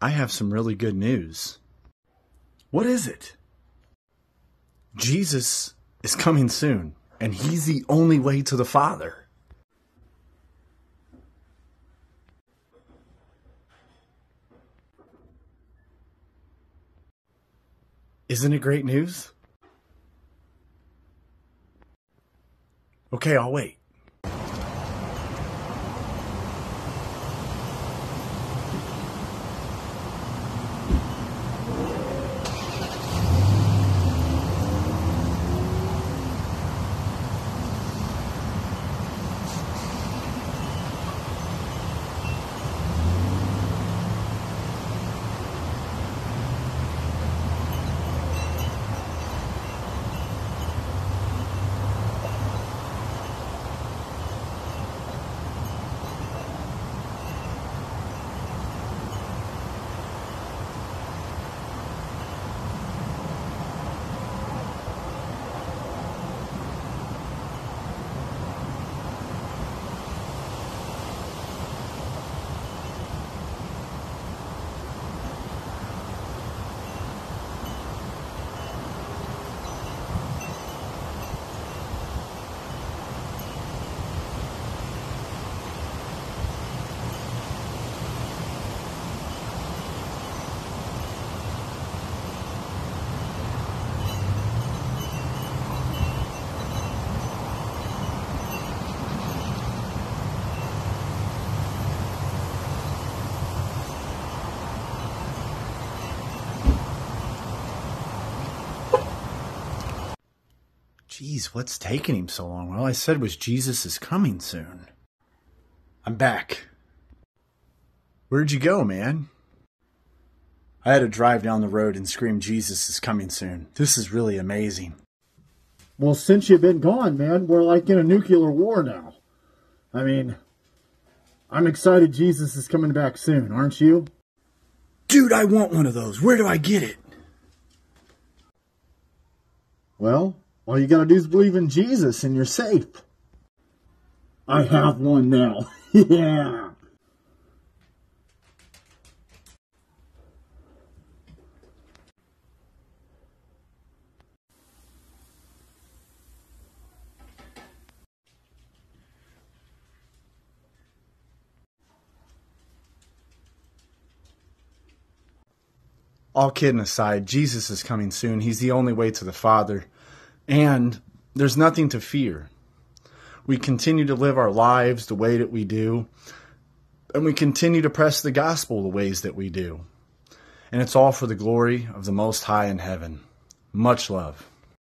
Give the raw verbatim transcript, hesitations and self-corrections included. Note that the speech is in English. I have some really good news. What is it? Jesus is coming soon, and he's the only way to the Father. Isn't it great news? Okay, I'll wait. Jeez, what's taking him so long? All I said was Jesus is coming soon. I'm back. Where'd you go, man? I had to drive down the road and scream, Jesus is coming soon. This is really amazing. Well, since you've been gone, man, we're like in a nuclear war now. I mean, I'm excited Jesus is coming back soon, aren't you? Dude, I want one of those. Where do I get it? Well, all you gotta do is believe in Jesus and you're safe. I have one now. Yeah. All kidding aside, Jesus is coming soon. He's the only way to the Father. And there's nothing to fear. We continue to live our lives the way that we do. And we continue to press the gospel the ways that we do. And it's all for the glory of the Most High in heaven. Much love.